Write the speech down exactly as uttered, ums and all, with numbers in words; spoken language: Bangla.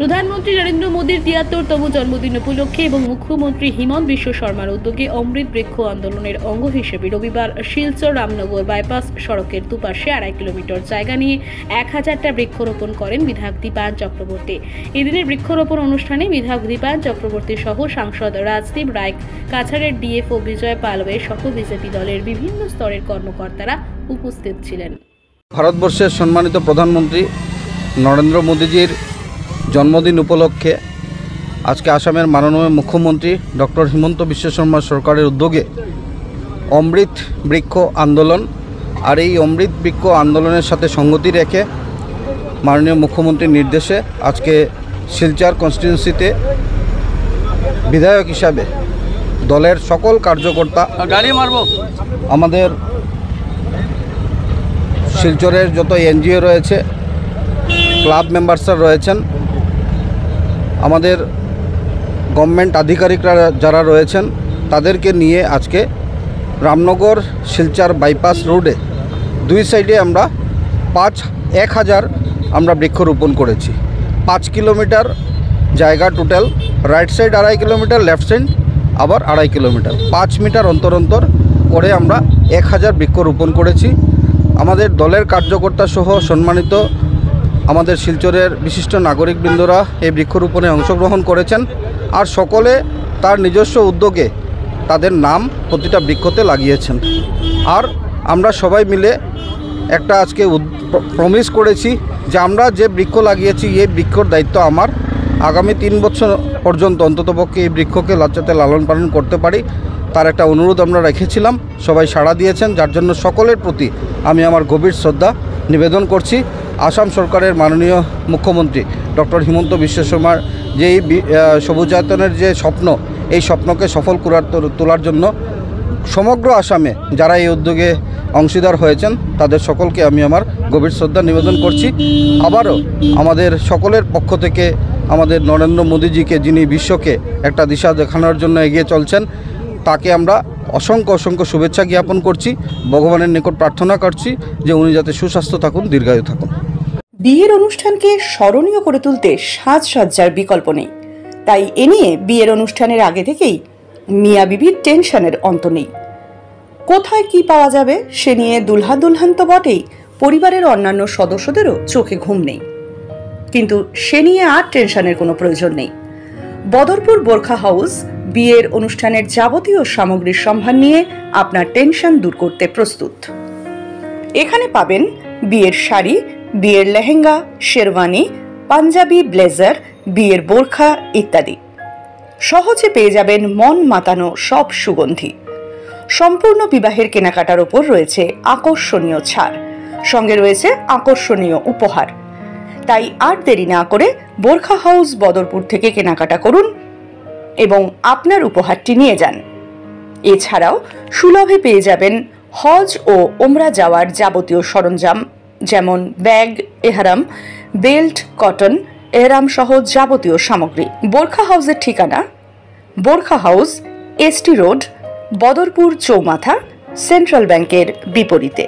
প্রধানমন্ত্রী নরেন্দ্র মোদীর তিয়াত্তরতম জন্মদিন উপলক্ষে এবং মুখ্যমন্ত্রী হিমন্ত বিশ্ব শর্মার উদ্যোগে অমৃত বৃক্ষ আন্দোলনের অঙ্গ হিসেবে রবিবার শিলচর রামনগর বাইপাস সড়কের দুপাশে আড়াই কিলোমিটার জায়গা নিয়ে এক হাজারটা বৃক্ষরোপণ করেন বিধায়ক দীপান চক্রবর্তী। এদিনের বৃক্ষরোপণ অনুষ্ঠানে বিধায়ক দীপান চক্রবর্তী সহ সাংসদ রাজীব রায় কাছাড়ের ডিএফও বিজয় পালবে সহ বিজেপি দলের বিভিন্ন স্তরের কর্মকর্তারা উপস্থিত ছিলেন। ভারতবর্ষের সম্মানিত প্রধানমন্ত্রী নরেন্দ্র মোদীজির জন্মদিন উপলক্ষে আজকে আসামের মাননীয় মুখ্যমন্ত্রী ডক্টর হিমন্ত বিশ্ব শর্মা সরকারের উদ্যোগে অমৃত বৃক্ষ আন্দোলন, আর এই অমৃত বৃক্ষ আন্দোলনের সাথে সঙ্গতি রেখে মাননীয় মুখ্যমন্ত্রীর নির্দেশে আজকে শিলচর কনস্টিটিউয়েন্সিতে বিধায়ক হিসাবে দলের সকল কার্যকর্তা আমাদের শিলচরের যত এনজিও রয়েছে, ক্লাব মেম্বার্সরা রয়েছেন, আমাদের গভর্নমেন্ট আধিকারিকরা যারা রয়েছেন তাদেরকে নিয়ে আজকে রামনগর শিলচর বাইপাস রোডে দুই সাইডে আমরা পাঁচ এক হাজার আমরা বৃক্ষরোপণ করেছি। পাঁচ কিলোমিটার জায়গা টোটাল, রাইট সাইড আড়াই কিলোমিটার, লেফট সাইড আবার আড়াই কিলোমিটার, পাঁচ মিটার অন্তর অন্তর করে আমরা এক হাজার বৃক্ষরোপণ করেছি। আমাদের দলের কার্যকর্তা সহ সম্মানিত আমাদের শিলচরের বিশিষ্ট নাগরিকবৃন্দরা এই বৃক্ষরোপণে অংশগ্রহণ করেছেন, আর সকলে তার নিজস্ব উদ্যোগে তাদের নাম প্রতিটা বৃক্ষতে লাগিয়েছেন। আর আমরা সবাই মিলে একটা আজকে প্রমিস করেছি যে আমরা যে বৃক্ষ লাগিয়েছি এই বৃক্ষর দায়িত্ব আমার, আগামী তিন বছর পর্যন্ত অন্ততপক্ষে এই বৃক্ষকে যাতে লালন পালন করতে পারি তার একটা অনুরোধ আমরা রেখেছিলাম। সবাই সাড়া দিয়েছেন, যার জন্য সকলের প্রতি আমি আমার গভীর শ্রদ্ধা নিবেদন করছি। আসাম সরকারের মাননীয় মুখ্যমন্ত্রী ডক্টর হিমন্ত বিশ্ব শর্মার যে এই সবুজায়তনের যে স্বপ্ন, এই স্বপ্নকে সফল করার তোলার জন্য সমগ্র আসামে যারা এই উদ্যোগে অংশীদার হয়েছেন তাদের সকলকে আমি আমার গভীর শ্রদ্ধা নিবেদন করছি। আবারও আমাদের সকলের পক্ষ থেকে আমাদের নরেন্দ্র মোদীজিকে, যিনি বিশ্বকে একটা দিশা দেখানোর জন্য এগিয়ে চলছেন, তাকে আমরা অসংখ্য অসংখ্য শুভেচ্ছা জ্ঞাপন করছি। ভগবানের নিকট প্রার্থনা করছি যে উনি যাতে সুস্বাস্থ্য থাকুন, দীর্ঘায়ু থাকুন। বিয়ের অনুষ্ঠানকে স্মরণীয় করে তুলতে সাজসজ্জার বিকল্প নেই, তাই এ নিয়ে বিয়ের অনুষ্ঠানের আগে থেকেই মিয়া বিবির টেনশনের অন্ত নেই। কোথায় কি পাওয়া যাবে সে নিয়ে দুলহা দুলহান তো বটেই, পরিবারের অন্যান্য সদস্যদেরও চোখে ঘুম নেই, কিন্তু সে নিয়ে আর টেনশনের কোনো প্রয়োজন নেই। বদরপুর বোরখা হাউস বিয়ের অনুষ্ঠানের যাবতীয় সামগ্রীর সম্ভার নিয়ে আপনার টেনশন দূর করতে প্রস্তুত। এখানে পাবেন বিয়ের শাড়ি, বিয়ের লেহেঙ্গা, শেরওয়ানি, পাঞ্জাবি, ব্লেজার, বিয়ের বোরখা ইত্যাদি। সহজে পেয়ে যাবেন মন মাতানো সব সুগন্ধি। সম্পূর্ণ বিবাহের কেনাকাটার ওপর রয়েছে আকর্ষণীয় ছাড়, সঙ্গে রয়েছে আকর্ষণীয় উপহার। তাই আর দেরি না করে বোরখা হাউস বদরপুর থেকে কেনাকাটা করুন এবং আপনার উপহারটি নিয়ে যান। এছাড়াও সুলভে পেয়ে যাবেন হজ ও ওমরা যাওয়ার যাবতীয় সরঞ্জাম, যেমন ব্যাগ, এহরাম, বেল্ট, কটন, এহরাম সহ যাবতীয় সামগ্রী। বোরখা হাউসের ঠিকানা Burqa house ST road, Badarpur চৌমাথা, সেন্ট্রাল ব্যাংকের বিপরীতে।